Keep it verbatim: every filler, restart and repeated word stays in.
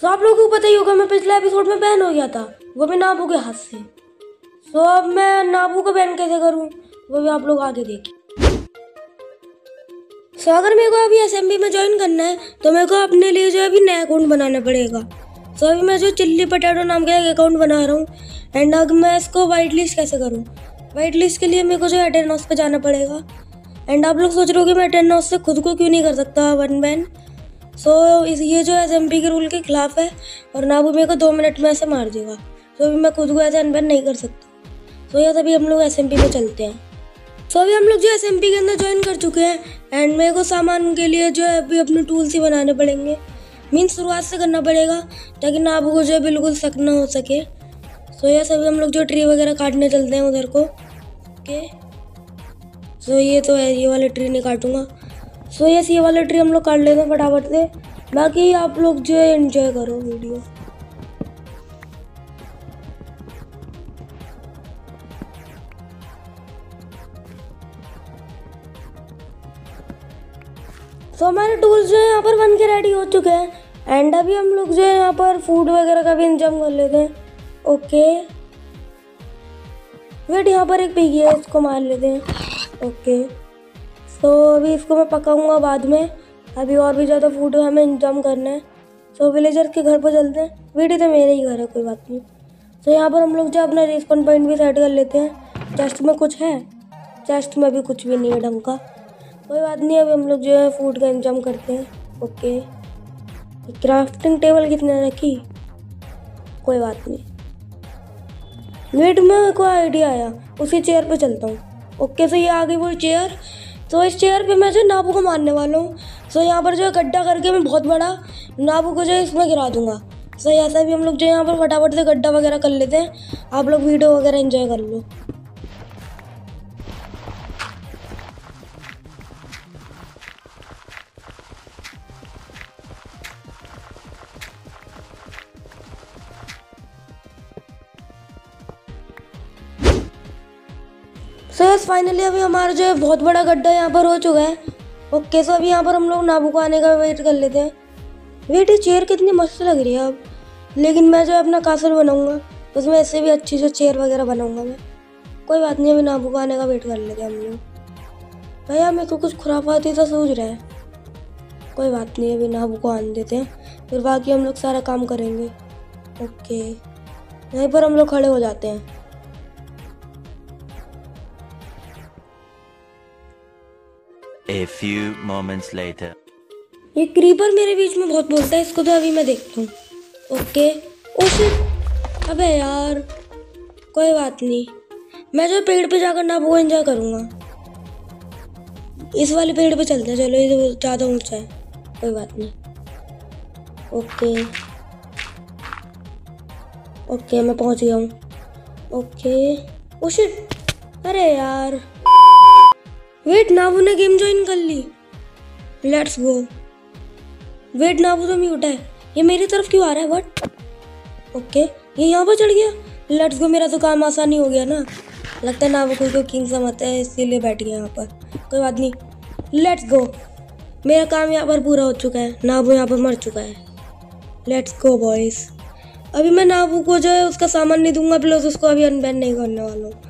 सो आप लोगों को पता ही होगा मैं पिछले एपिसोड में बैन हो गया था, वो भी नाबू के हाथ से। सो अब मैं नाबू को बैन कैसे करूं वो भी आप लोग आगे देखें। सो अगर मेरे को अभी एसएमबी में ज्वाइन करना है तो मेरे को अपने लिए जो है अभी नया अकाउंट बनाना पड़ेगा। सो अभी मैं जो चिल्ली पटेटो नाम का एक अकाउंट बना रहा हूँ। एंड अगर मैं इसको वाइट लिस्ट कैसे करूँ, वाइट लिस्ट के लिए मेरे को जो है अटेंड हाउस पर जाना पड़ेगा। एंड आप लोग सोच रहे हो कि मैं अटेंड हाउस से खुद को क्यों नहीं कर सकता वन बैन। सो so, ये जो एस एम पी के रूल के खिलाफ है और नाबू मेरे को दो मिनट में ऐसे मार देगा। सो so, अभी मैं खुद को ऐसे अनबैन नहीं कर सकता। सो so, यह तभी हम लोग एस एम पी में चलते हैं। सो so, अभी हम लोग जो एस एम पी के अंदर ज्वाइन कर चुके हैं। एंड मेरे को सामान के लिए जो है अभी अपने टूल्स ही बनाने पड़ेंगे, मीन्स शुरुआत से करना पड़ेगा ताकि नाबू को जो है बिल्कुल सक ना हो सके। सो so, यह सभी हम लोग जो ट्री वगैरह काटने चलते हैं उधर को। Okay okay. सो so, ये तो है, ये वाला ट्री नहीं काटूँगा। सो so, यस ये वाला ट्री हम लोग काट लेते हैं फटाफट से। बाकी आप लोग जो है एंजॉय करो वीडियो। सो so, हमारे टूल्स जो है यहाँ पर बन के रेडी हो चुके हैं। एंड अभी हम लोग जो है यहाँ पर फूड वगैरह का भी इंतजाम कर लेते हैं। ओके वेट, यहाँ पर एक पिगी है, इसको मार लेते हैं। ओके सो so, अभी इसको मैं पकाऊंगा बाद में, अभी और भी ज़्यादा फूड हमें इंतजाम करना है। सो so, विलेजर के घर पर चलते हैं। वीडियो तो मेरे ही घर है, कोई बात नहीं। सो so, यहाँ पर हम लोग जो अपना रिस्पॉन्ड पॉइंट भी सेट कर लेते हैं। चेस्ट में कुछ है, चेस्ट में भी कुछ भी नहीं है ढंग का, कोई बात नहीं। अभी हम लोग जो है फूड का इंतजाम करते हैं। ओके क्राफ्टिंग टेबल कितने रखी, कोई बात नहीं। वेट में कोई आइडिया आया, उसी चेयर पर चलता हूँ। ओके सो ये आ गई वो चेयर। तो इस चेयर पे मैं जो नाबू को मारने वाला हूँ। सो यहाँ पर जो गड्ढा करके मैं बहुत बड़ा नाबू को जो है इसमें गिरा दूंगा। सो ऐसा भी हम लोग जो यहाँ पर फटाफट से गड्ढा वगैरह कर लेते हैं। आप लोग वीडियो वगैरह एंजॉय कर लो। सो so, yes, फाइनली अभी हमारा जो है बहुत बड़ा गड्ढा यहाँ पर हो चुका है। ओके सो अभी यहाँ पर हम लोग नाबू को आने का वेट कर लेते हैं। वेट ये चेयर कितनी मस्त लग रही है अब, लेकिन मैं जो अपना कासल बनाऊँगा उसमें ऐसे भी अच्छी जो चेयर वगैरह बनाऊँगा मैं, कोई बात नहीं। अभी नाबू को आने का वेट कर लेते हैं हम लोग। भैया मेरे को कुछ खुराफाती तो सूझ रहा है, कोई बात नहीं। अभी नाबू को आने देते हैं, फिर बाकी हम लोग सारा काम करेंगे। ओके यहीं पर हम लोग खड़े हो जाते हैं। A few moments later. ये क्रीपर मेरे बीच में बहुत बोलता है, इसको तो अभी मैं देखता हूँ। ओके ओके अबे यार कोई बात नहीं, मैं जो पेड़ पे जाकर ना वो एंजॉय करूँगा। इस वाले पेड़ पे चलते हैं, चलो ये ज़्यादा ऊंचा है, कोई बात नहीं। ओके ओके मैं पहुँच गया हूँ। ओके ओके अरे यार वेट, नाबू ने गेम ज्वाइन कर ली, लेट्स गो। वेट नाबू तो म्यूट है, ये मेरी तरफ क्यों आ रहा है बट। ओके ये यहाँ पर चढ़ गया, लेट्स गो। मेरा तो काम आसानी हो गया ना, लगता है नाबू खुद को किंग समझता है इसीलिए बैठ गया यहाँ पर, कोई बात नहीं। लेट्स गो, मेरा काम यहाँ पर पूरा हो चुका है, नाबू यहाँ पर मर चुका है। Let's go boys. अभी मैं नाबू को जो है उसका सामान नहीं दूंगा, प्लस उसको अभी अनबैन नहीं करने वाला हूँ।